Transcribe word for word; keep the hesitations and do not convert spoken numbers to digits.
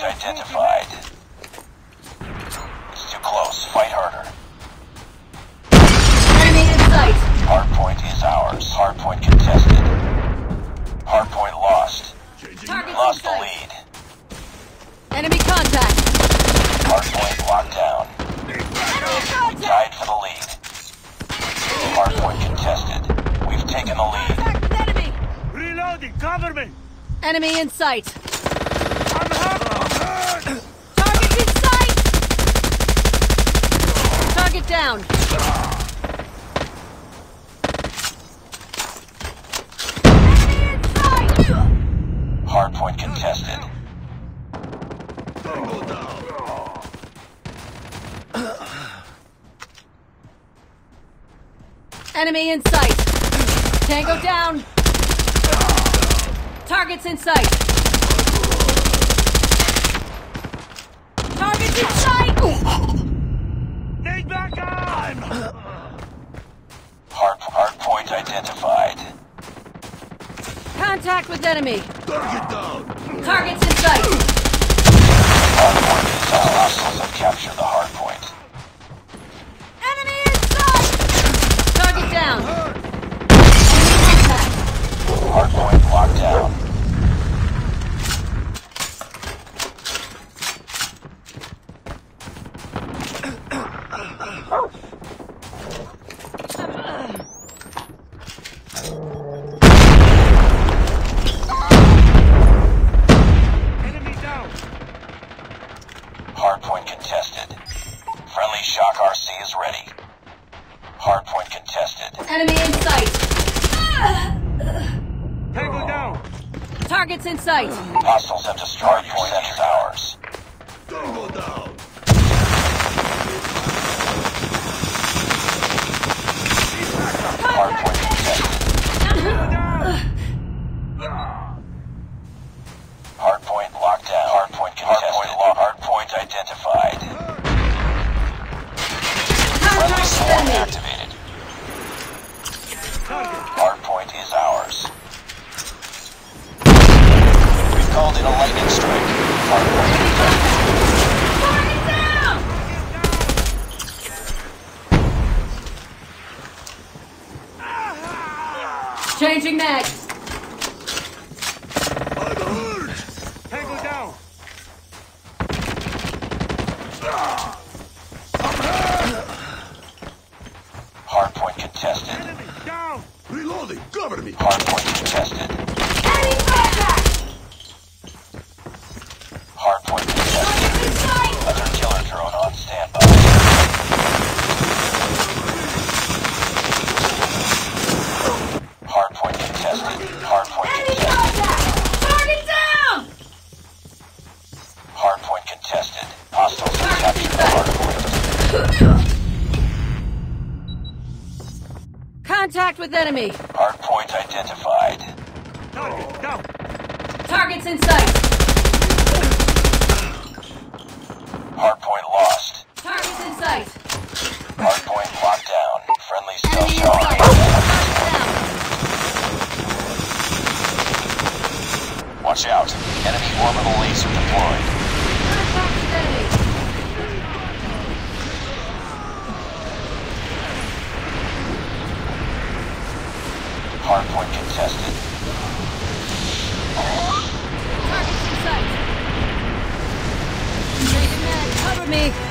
target identified. It's too close. Fight harder. Enemy in sight. Hardpoint is ours. Hardpoint contested. Hardpoint lost. Target lost the lead. Enemy contact. Hardpoint locked down. Enemy tied for the lead. Hardpoint contested. We've taken the lead. Contact with enemy. Reloading. Cover me. Enemy in sight. I'm hurt. Target in sight. Target down. Enemy in sight. Hardpoint contested. Enemy in sight. Tango down. Targets in sight. Targets in sight. Take back on. Hard, hard point identified. Contact with enemy. Target down. Targets in sight. Hard point is all hostiles have captured the hard point. Enemy in sight. Target down. Hard point locked down. Targets in sight. Hostiles have destroyed your center towers. Double down. Hardpoint contested. Hardpoint locked down. Hardpoint contested. Hardpoint identified. Friendly swarm activated. Hardpoint is ours. Called in a lightning strike. Hardpoint contested. Changing mag. Tango down. Hardpoint contested. Enemy down. Reloading. Cover me. Hardpoint contested. Enemy contact. Contact with enemy. Hardpoint identified. Target down. Targets in sight. Hardpoint lost. Targets in sight. Hardpoint locked down. Friendly stealth shot. Down. Watch out. Enemy orbital laser deployed. Contact with enemy. Hardpoint contested. Target in sight. Cover me.